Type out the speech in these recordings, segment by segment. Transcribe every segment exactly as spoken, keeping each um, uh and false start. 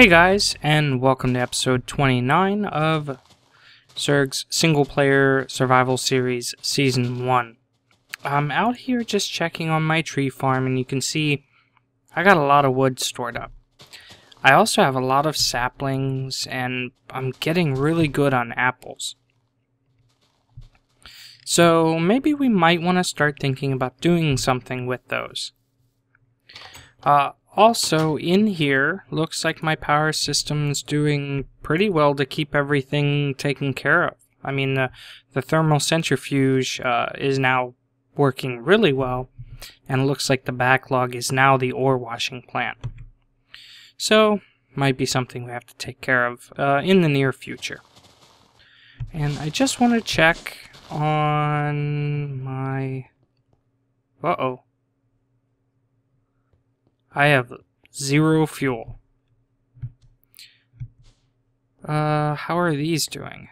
Hey guys, and welcome to episode twenty-nine of Surg's single player survival series season one. I'm out here just checking on my tree farm, and you can see I got a lot of wood stored up. I also have a lot of saplings, and I'm getting really good on apples. So maybe we might want to start thinking about doing something with those. Uh, Also, in here, looks like my power system's doing pretty well to keep everything taken care of. I mean, the, the thermal centrifuge uh, is now working really well, and it looks like the backlog is now the ore washing plant. So, might be something we have to take care of uh, in the near future. And I just want to check on my... Uh-oh. I have zero fuel. Uh, how are these doing?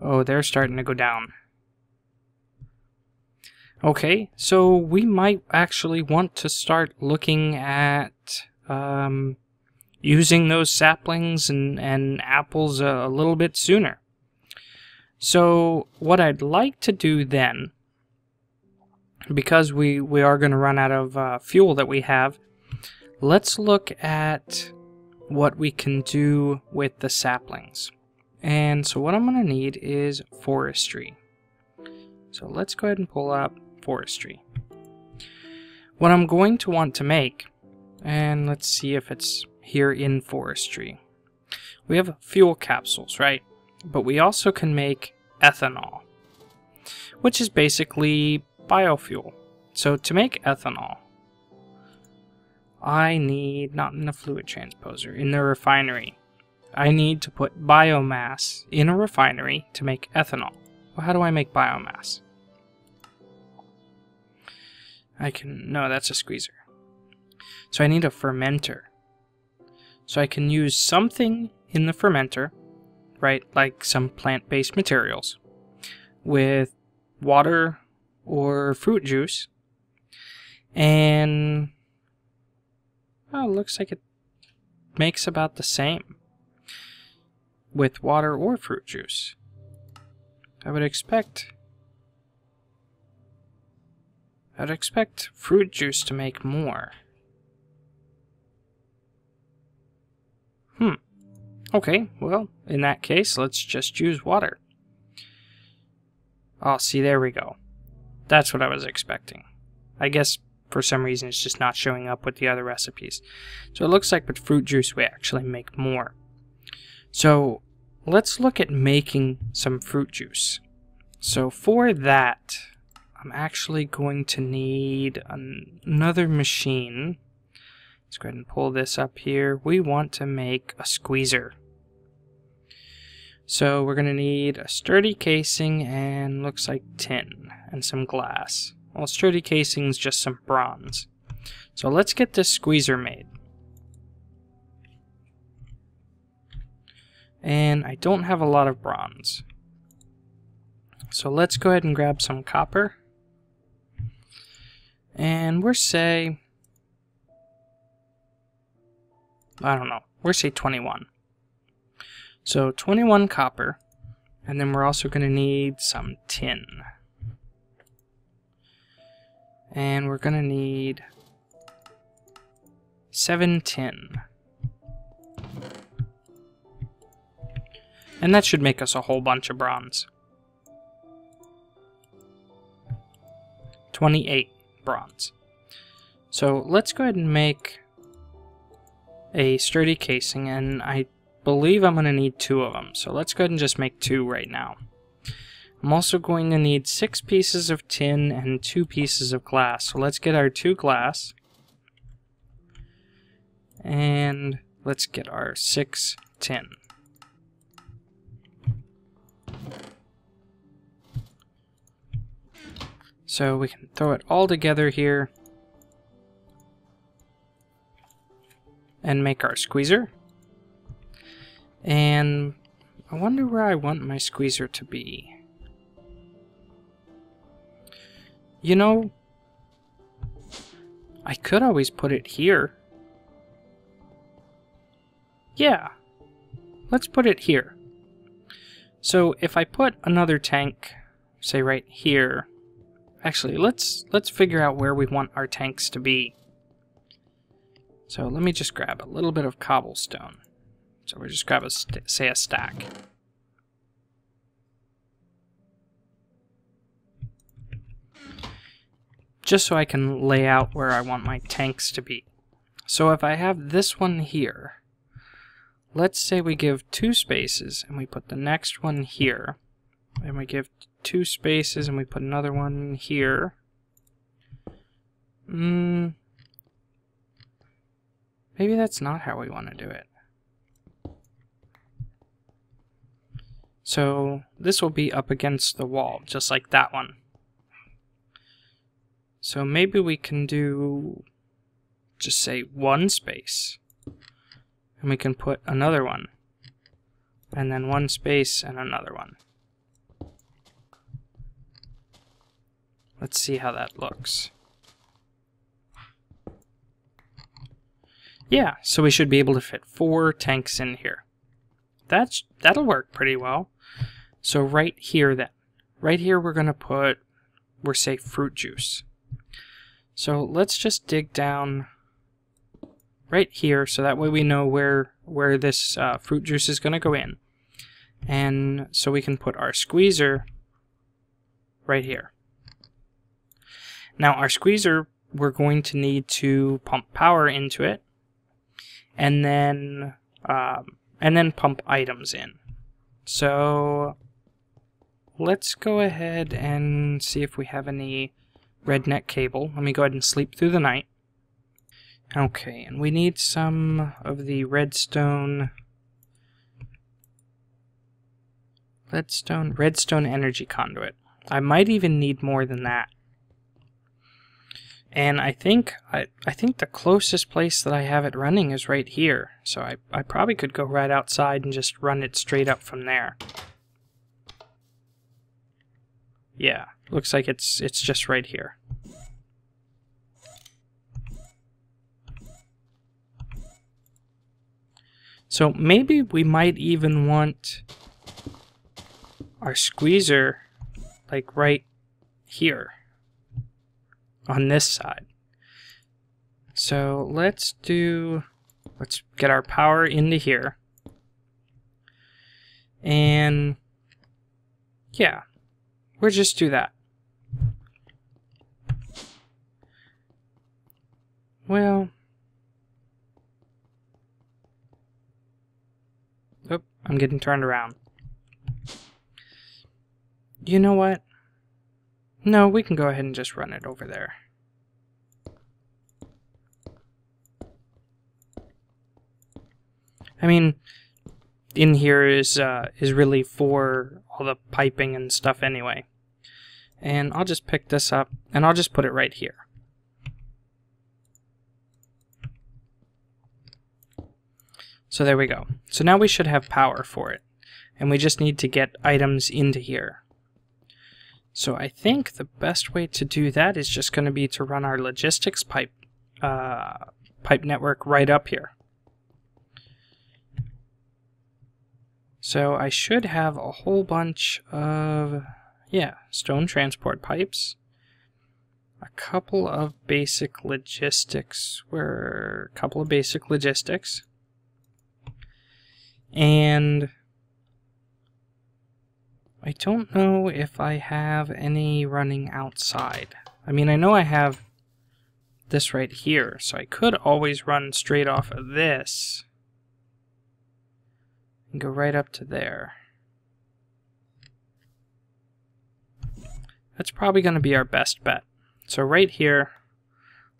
Oh, they're starting to go down. Okay, so we might actually want to start looking at um, using those saplings and, and apples a, a little bit sooner. So what I'd like to do then, because we, we are going to run out of uh, fuel that we have, let's look at what we can do with the saplings. And so what I'm going to need is forestry. So let's go ahead and pull up forestry. What I'm going to want to make, and let's see if it's here in forestry. We have fuel capsules, right? But we also can make ethanol, which is basically biofuel. So to make ethanol, I need, not in the fluid transposer, in the refinery, I need to put biomass in a refinery to make ethanol. Well, how do I make biomass? I can, no, that's a squeezer. So I need a fermenter. So I can use something in the fermenter, right, like some plant-based materials, with water, or fruit juice, and oh, looks like it makes about the same with water or fruit juice. I would expect I'd expect fruit juice to make more. Hmm. Okay, well, in that case, let's just use water. Oh, see, there we go. That's what I was expecting. I guess for some reason it's just not showing up with the other recipes. So it looks like with fruit juice we actually make more. So let's look at making some fruit juice. So for that, I'm actually going to need an another machine. Let's go ahead and pull this up here. We want to make a squeezer. So we're going to need a sturdy casing and looks like tin and some glass. Well, sturdy casing is just some bronze. So let's get this squeezer made. And I don't have a lot of bronze. So let's go ahead and grab some copper. And we're say, I don't know, we're say twenty-one. So twenty-one copper, and then we're also going to need some tin. And we're going to need seven tin. And that should make us a whole bunch of bronze. twenty-eight bronze. So let's go ahead and make a sturdy casing, and I believe I'm going to need two of them, so let's go ahead and just make two right now. I'm also going to need six pieces of tin and two pieces of glass, so let's get our two glass, and let's get our six tin. So we can throw it all together here, and make our squeezer. And I wonder where I want my squeezer to be. You know, I could always put it here. Yeah, let's put it here. So if I put another tank, say right here, actually let's let's figure out where we want our tanks to be. So let me just grab a little bit of cobblestone. So we'll just grab a st- say a stack. Just so I can lay out where I want my tanks to be. So if I have this one here, let's say we give two spaces and we put the next one here, and we give two spaces and we put another one here. Hmm. Maybe that's not how we want to do it. So this will be up against the wall, just like that one. So maybe we can do, just say, one space, and we can put another one, and then one space and another one. Let's see how that looks. Yeah, so we should be able to fit four tanks in here. That's, that'll work pretty well. So right here then, right here we're gonna put, we're say fruit juice. So let's just dig down right here, so that way we know where where this uh, fruit juice is going to go in, and so we can put our squeezer right here. Now our squeezer, we're going to need to pump power into it, and then um, and then pump items in. So let's go ahead and see if we have any redneck cable. Let me go ahead and sleep through the night. Okay, and we need some of the redstone redstone redstone energy conduit. I might even need more than that. And I think I I think the closest place that I have it running is right here. So I, I probably could go right outside and just run it straight up from there. Yeah, looks like it's it's just right here. So maybe we might even want our squeezer like right here on this side. So let's do let's get our power into here. And yeah, we'll just do that. Well, oh, I'm getting turned around. You know what? No, we can go ahead and just run it over there. I mean, in here is uh, is really for all the piping and stuff anyway. And I'll just pick this up and I'll just put it right here. So there we go. So now we should have power for it. And we just need to get items into here. So I think the best way to do that is just going to be to run our logistics pipe uh, pipe network right up here. So I should have a whole bunch of, yeah, stone transport pipes. A couple of basic logistics. Where a couple of basic logistics. And I don't know if I have any running outside. I mean, I know I have this right here, so I could always run straight off of this and go right up to there. That's probably going to be our best bet. So right here,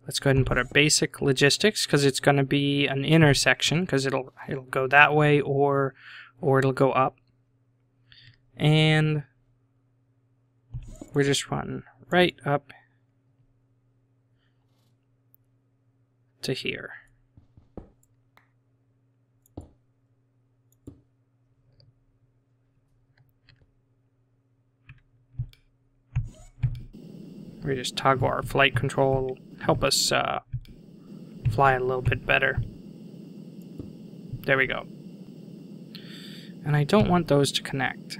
let's go ahead and put our basic logistics, because it's going to be an intersection, because it'll it'll go that way or or it'll go up. And we're just running right up to here. We just toggle our flight control, help us uh, fly a little bit better. There we go. And I don't want those to connect.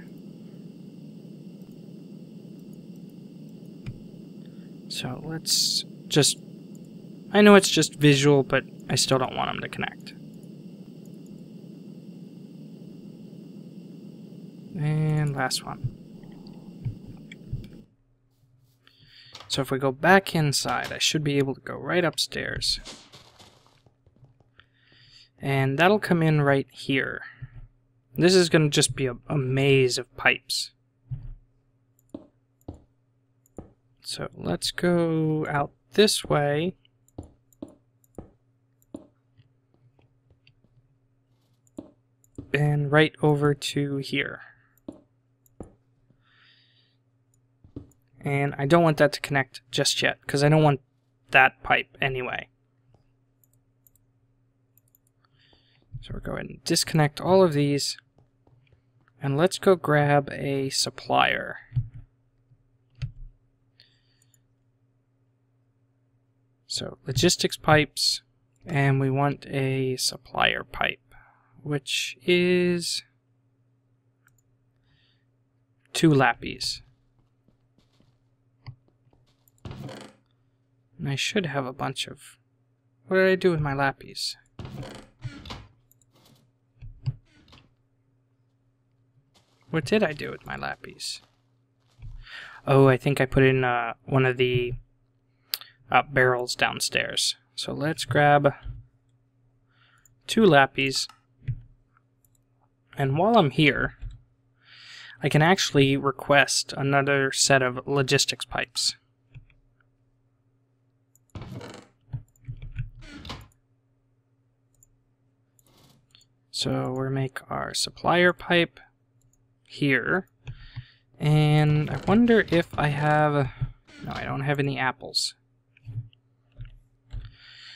So let's just, I know it's just visual, but I still don't want them to connect. And last one. So if we go back inside, I should be able to go right upstairs. And that'll come in right here. This is going to just be a, a maze of pipes. So let's go out this way. And right over to here. And I don't want that to connect just yet, because I don't want that pipe anyway. So we'll go ahead and disconnect all of these. And let's go grab a supplier. So logistics pipes, and we want a supplier pipe, which is two lapis. And I should have a bunch of... What did I do with my lapis? What did I do with my lapis? Oh, I think I put in uh, one of the uh, barrels downstairs. So let's grab two lapis. And while I'm here, I can actually request another set of logistics pipes. So we'll make our supplier pipe here. And I wonder if I have... No, I don't have any apples.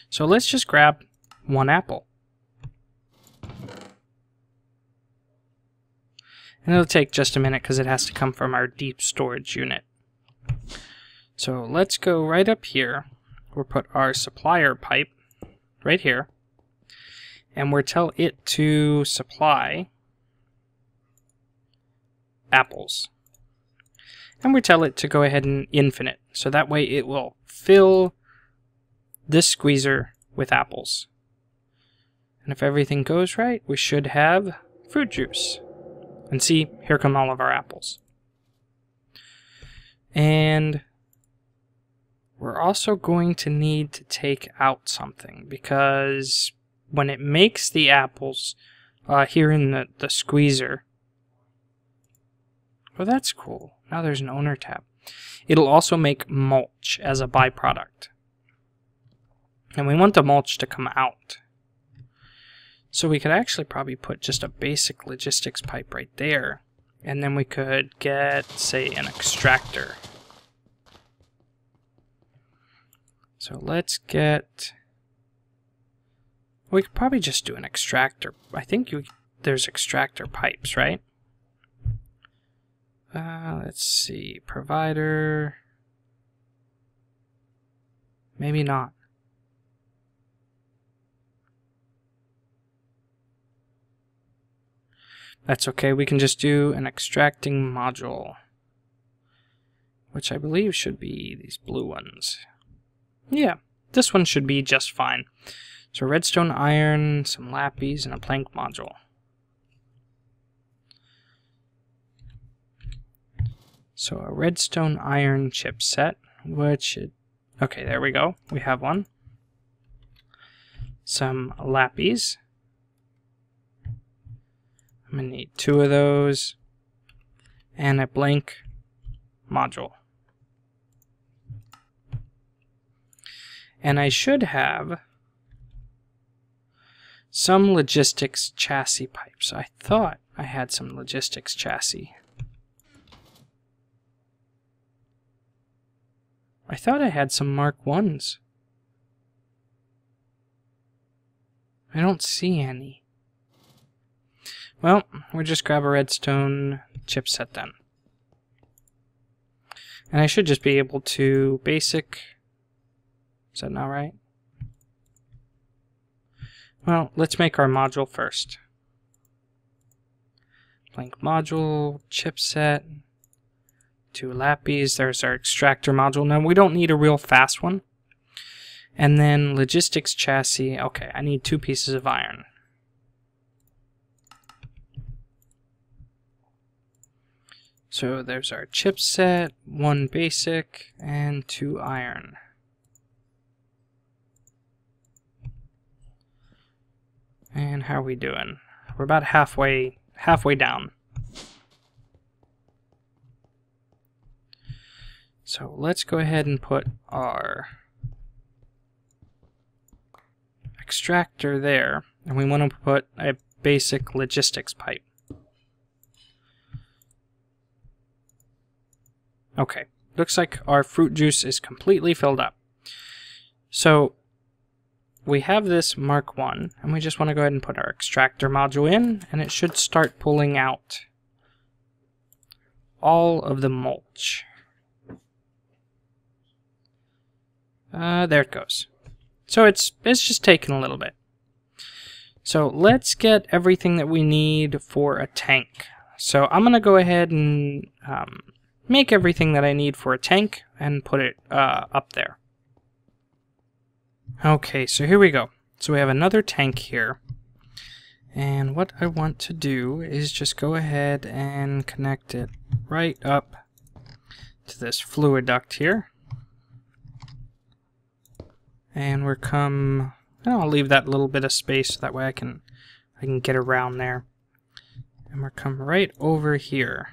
So let's just grab one apple. And it'll take just a minute because it has to come from our deep storage unit. So let's go right up here. We'll put our supplier pipe right here. And we'll tell it to supply apples. And we'll tell it to go ahead and infinite. So that way it will fill this squeezer with apples. And if everything goes right, we should have fruit juice. And see, here come all of our apples. And we're also going to need to take out something, because when it makes the apples uh, here in the, the squeezer... Oh, that's cool. Now there's an owner tab. It'll also make mulch as a byproduct. And we want the mulch to come out. So we could actually probably put just a basic logistics pipe right there. And then we could get, say, an extractor. So let's get... We could probably just do an extractor. I think you, there's extractor pipes, right? Uh, let's see. Provider. Maybe not. That's okay, we can just do an extracting module, which I believe should be these blue ones. Yeah, this one should be just fine. So redstone iron, some lapis, and a blank module. So a redstone iron chipset, which, it, okay, there we go, we have one. Some lapis. I'm going to need two of those, and a blank module. And I should have some logistics chassis pipes. I thought I had some logistics chassis. I thought I had some Mark ones. I don't see any. Well, we'll just grab a redstone chipset then. And I should just be able to basic... Is that not right? Well, let's make our module first. Blank module, chipset, two lapis, there's our extractor module. Now we don't need a real fast one. And then logistics chassis, okay, I need two pieces of iron. So there's our chipset, one basic, and two iron. And how are we doing? We're about halfway, halfway down. So let's go ahead and put our extractor there, and we want to put a basic logistics pipe. Okay, looks like our fruit juice is completely filled up. So we have this Mark one, and we just want to go ahead and put our extractor module in, and it should start pulling out all of the mulch. Uh, there it goes. So it's, it's just taking a little bit. So let's get everything that we need for a tank. So I'm going to go ahead and um, make everything that I need for a tank and put it uh, up there. Okay, so here we go. So we have another tank here, and what I want to do is just go ahead and connect it right up to this fluid duct here, and we're come and I'll leave that little bit of space so that way I can I can get around there, and we're come right over here.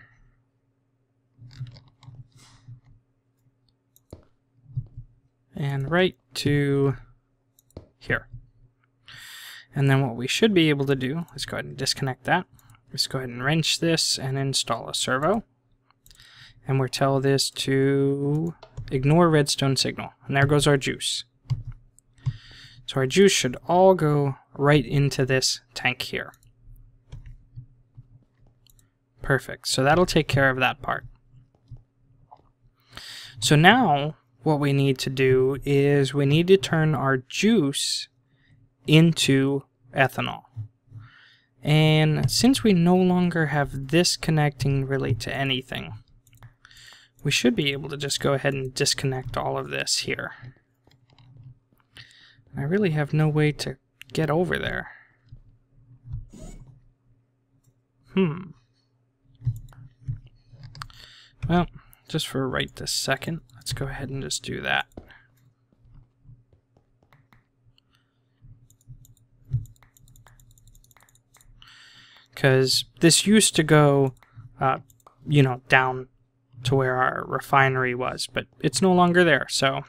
And right to here. And then what we should be able to do, let's go ahead and disconnect that. Let's go ahead and wrench this and install a servo. And we'll tell this to ignore redstone signal. And there goes our juice. So our juice should all go right into this tank here. Perfect. So that'll take care of that part. So now what we need to do is we need to turn our juice into ethanol. And since we no longer have this connecting really to anything, we should be able to just go ahead and disconnect all of this here. I really have no way to get over there. Hmm. Well, just for right this second, let's go ahead and just do that. Because this used to go, uh, you know, down to where our refinery was, but it's no longer there. So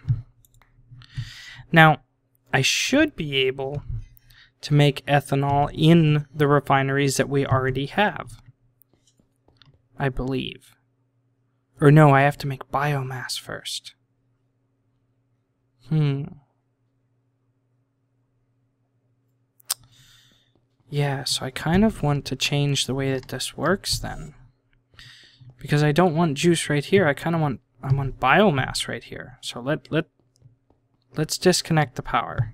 now I should be able to make ethanol in the refineries that we already have, I believe. Or no, I have to make biomass first. Hmm. Yeah, so I kind of want to change the way that this works then. Because I don't want juice right here, I kind of want I want biomass right here. So let let let's disconnect the power.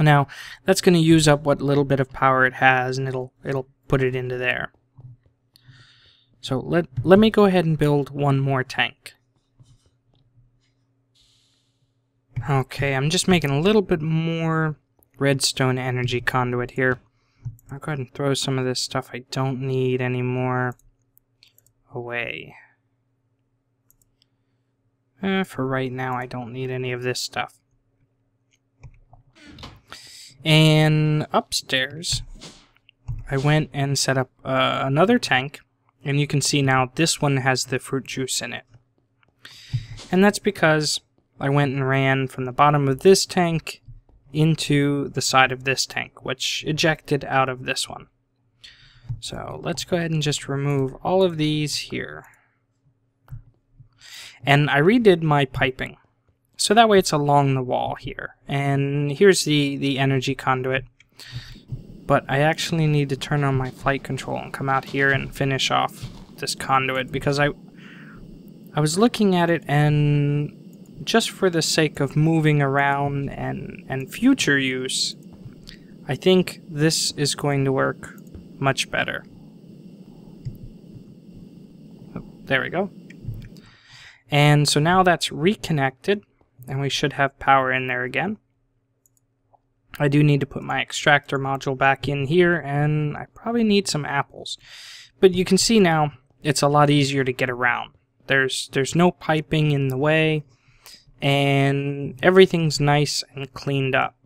Now, that's going to use up what little bit of power it has, and it'll it'll put it into there. So let, let me go ahead and build one more tank. Okay, I'm just making a little bit more redstone energy conduit here. I'll go ahead and throw some of this stuff I don't need anymore away. Eh, for right now, I don't need any of this stuff. And upstairs, I went and set up uh, another tank, and you can see now this one has the fruit juice in it. And that's because I went and ran from the bottom of this tank into the side of this tank, which ejected out of this one. So let's go ahead and just remove all of these here. And I redid my piping. So that way it's along the wall here. And here's the, the energy conduit. But I actually need to turn on my flight control and come out here and finish off this conduit, because I I was looking at it and just for the sake of moving around and, and future use, I think this is going to work much better. Oh, there we go. And so now that's reconnected, and we should have power in there again. I do need to put my extractor module back in here, and I probably need some apples. But you can see now it's a lot easier to get around. There's, there's no piping in the way, and everything's nice and cleaned up.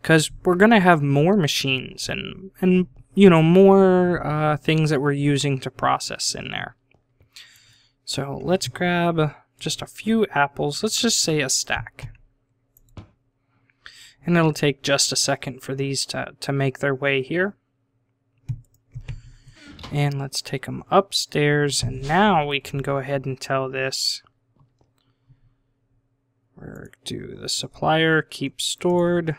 Because we're going to have more machines and, and you know, more uh, things that we're using to process in there. So let's grab just a few apples. Let's just say a stack. And it'll take just a second for these to, to make their way here. And let's take them upstairs. And now we can go ahead and tell this. Where do the supplier keep stored?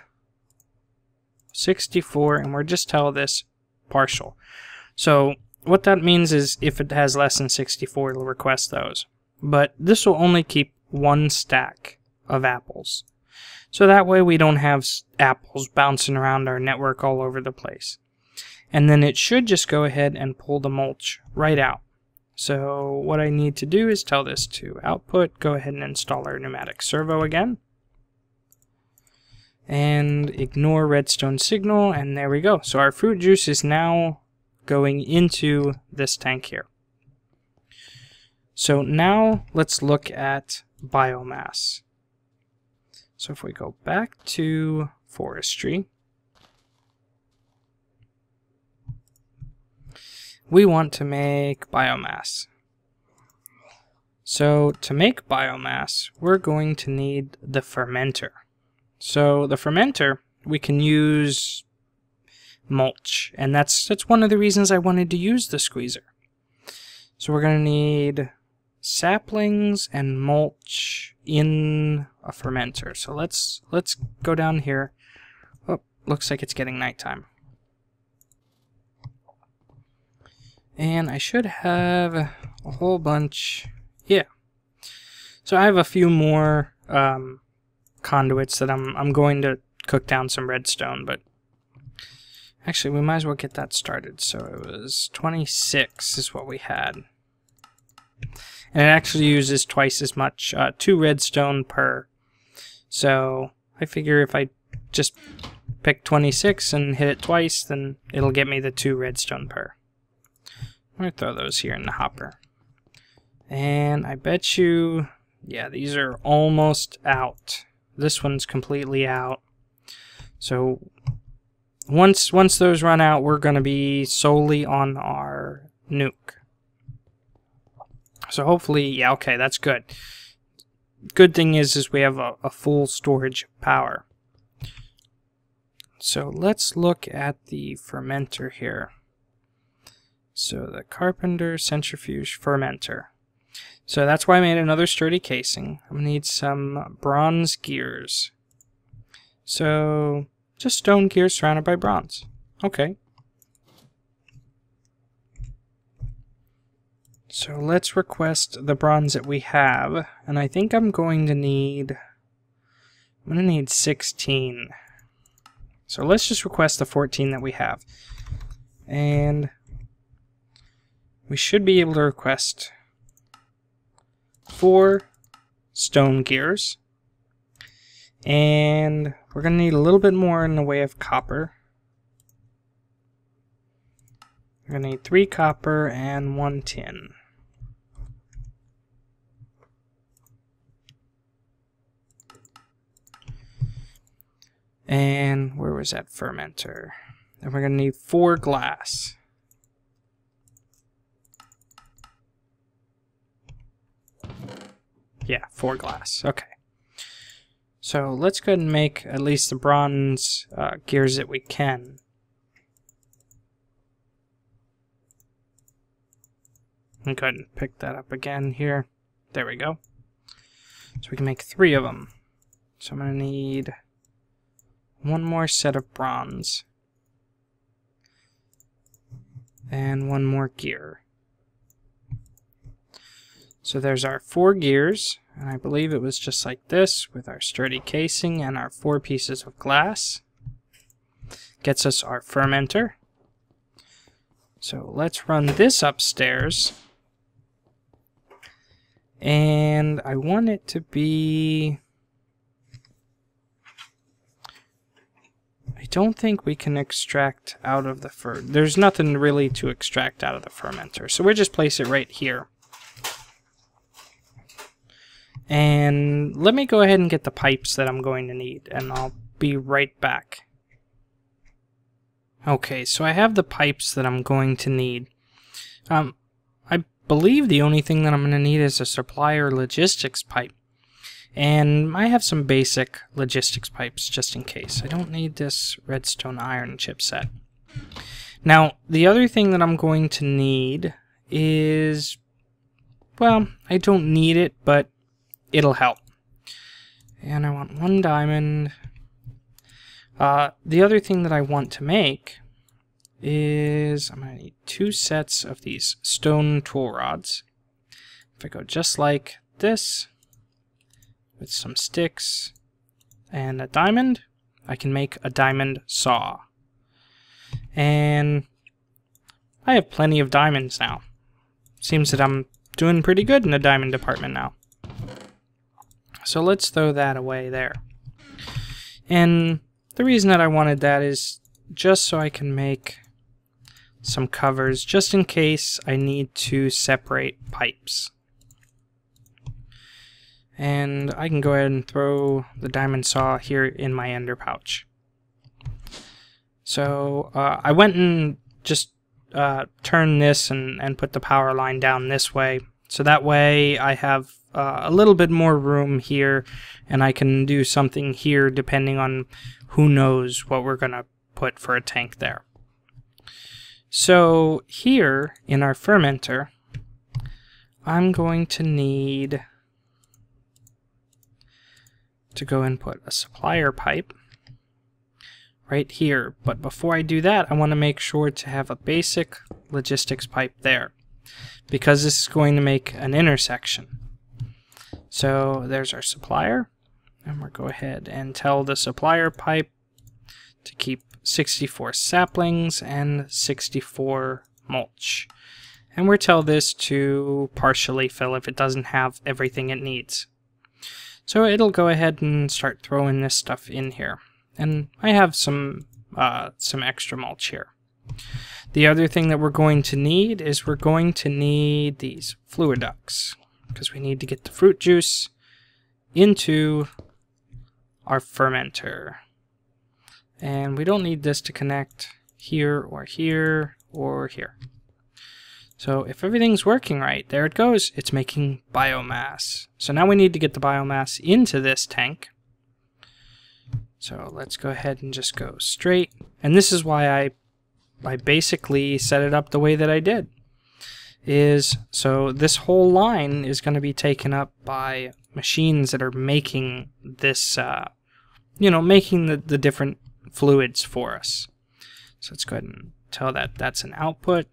sixty-four. And we're just tell this partial. So what that means is if it has less than sixty-four, it'll request those. But this will only keep one stack of apples. So that way we don't have apples bouncing around our network all over the place. And then it should just go ahead and pull the mulch right out. So what I need to do is tell this to output, go ahead and install our pneumatic servo again. And ignore redstone signal, and there we go. So our fruit juice is now going into this tank here. So now let's look at biomass. So if we go back to forestry, we want to make biomass. So to make biomass, we're going to need the fermenter. So the fermenter, we can use mulch, and that's that's one of the reasons I wanted to use the squeezer. So we're going to need saplings and mulch in a fermenter. So let's let's go down here. Oh, looks like it's getting nighttime. And I should have a whole bunch. Yeah. So I have a few more um, conduits that I'm I'm going to cook down some redstone, but actually we might as well get that started. So it was twenty-six is what we had. And it actually uses twice as much, uh, two redstone per. So I figure if I just pick twenty-six and hit it twice, then it'll get me the two redstone per. I'm going to throw those here in the hopper. And I bet you, yeah, these are almost out. This one's completely out. So once, once those run out, we're going to be solely on our nuke. So hopefully, yeah, okay, that's good. Good thing is, is we have a, a full storage of power. So let's look at the fermenter here. So the carpenter, centrifuge, fermenter. So that's why I made another sturdy casing. I'm gonna need some bronze gears. So just stone gears surrounded by bronze. Okay. So let's request the bronze that we have, and I think I'm going to need, I'm going to need sixteen. So let's just request the fourteen that we have. And we should be able to request four stone gears. And we're going to need a little bit more in the way of copper. We're going to need three copper and one tin. And where was that fermenter? And we're going to need four glass. Yeah, four glass. Okay. So let's go ahead and make at least the bronze uh, gears that we can. I'm going to pick that up again here. There we go. So we can make three of them. So I'm going to need one more set of bronze. And one more gear. So there's our four gears, and I believe it was just like this with our sturdy casing and our four pieces of glass. Gets us our fermenter. So let's run this upstairs. And I want it to be... I don't think we can extract out of the fer... There's nothing really to extract out of the fermenter. So we'll just place it right here. And let me go ahead and get the pipes that I'm going to need, and I'll be right back. Okay, so I have the pipes that I'm going to need. Um, I believe the only thing that I'm going to need is a supplier logistics pipe. And I have some basic logistics pipes just in case. I don't need this redstone iron chipset. Now, the other thing that I'm going to need is... Well, I don't need it, but it'll help. And I want one diamond. Uh, the other thing that I want to make is... I'm going to need two sets of these stone tool rods. If I go just like this... with some sticks and a diamond, I can make a diamond saw. And I have plenty of diamonds now. Seems that I'm doing pretty good in the diamond department now. So let's throw that away there. And the reason that I wanted that is just so I can make some covers, just in case I need to separate pipes. And I can go ahead and throw the diamond saw here in my ender pouch. So uh, I went and just uh, turned this and, and put the power line down this way. So that way I have uh, a little bit more room here, and I can do something here depending on who knows what we're going to put for a tank there. So here in our fermenter, I'm going to need... to go and put a supplier pipe right here. But before I do that, I want to make sure to have a basic logistics pipe there, because this is going to make an intersection. So there's our supplier, and we'll go ahead and tell the supplier pipe to keep sixty-four saplings and sixty-four mulch. And we'll tell this to partially fill if it doesn't have everything it needs. So it'll go ahead and start throwing this stuff in here. And I have some uh, some extra mulch here. The other thing that we're going to need is we're going to need these fluid ducts, because we need to get the fruit juice into our fermenter. And we don't need this to connect here or here or here. So if everything's working right, there it goes. It's making biomass. So now we need to get the biomass into this tank. So let's go ahead and just go straight. And this is why I, I basically set it up the way that I did. Is so this whole line is going to be taken up by machines that are making this, uh, you know, making the, the different fluids for us. So let's go ahead and tell that that's an output.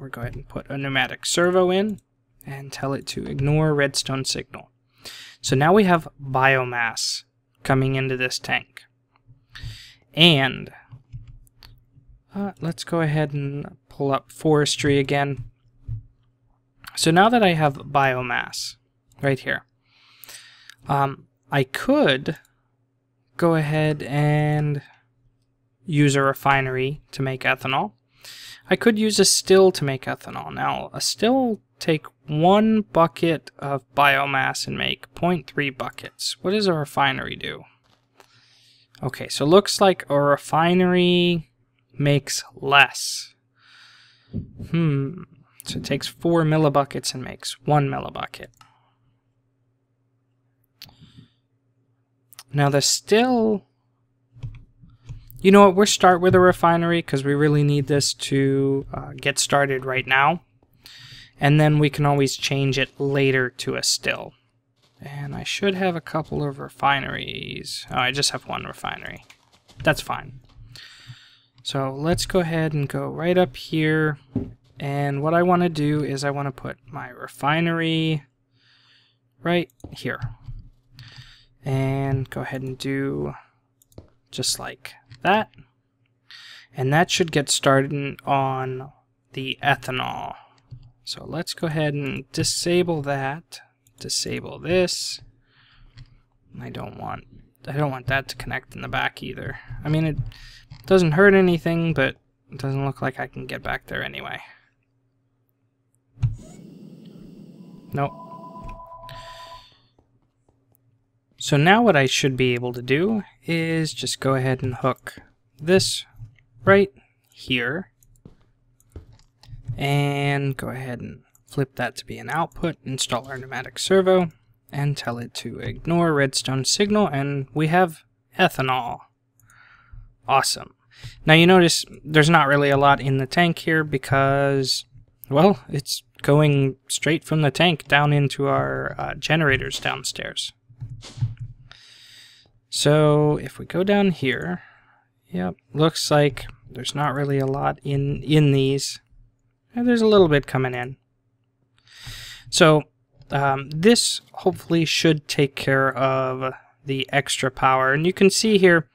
We'll go ahead and put a pneumatic servo in and tell it to ignore redstone signal. So now we have biomass coming into this tank. And uh, let's go ahead and pull up forestry again. So now that I have biomass right here, um, I could go ahead and use a refinery to make ethanol. I could use a still to make ethanol. Now, a still will take one bucket of biomass and make zero point three buckets. What does a refinery do? Okay, so looks like a refinery makes less. Hmm, so it takes four millibuckets and makes one millibucket. Now the still... You know what, we'll start with a refinery because we really need this to uh, get started right now. And then we can always change it later to a still. And I should have a couple of refineries. Oh, I just have one refinery. That's fine. So let's go ahead and go right up here. And what I want to do is I want to put my refinery right here. And go ahead and do just like that. And that should get started on the ethanol. So let's go ahead and disable that. Disable this. I don't want I don't want that to connect in the back either. I mean, it doesn't hurt anything, but it doesn't look like I can get back there anyway. Nope. So now what I should be able to do is just go ahead and hook this right here and go ahead and flip that to be an output, install our pneumatic servo, and tell it to ignore redstone signal, and we have ethanol. Awesome. Now you notice there's not really a lot in the tank here because, well, it's going straight from the tank down into our uh, generators downstairs. So if we go down here, yep, looks like there's not really a lot in, in these. And there's a little bit coming in. So um, this hopefully should take care of the extra power. And you can see here,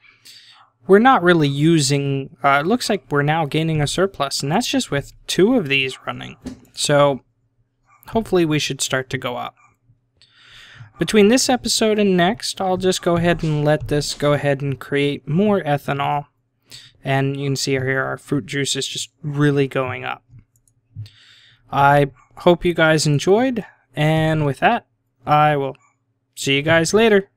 we're not really using, uh, it looks like we're now gaining a surplus, and that's just with two of these running. So hopefully we should start to go up. Between this episode and next, I'll just go ahead and let this go ahead and create more ethanol. And you can see here our fruit juice is just really going up. I hope you guys enjoyed, and with that, I will see you guys later.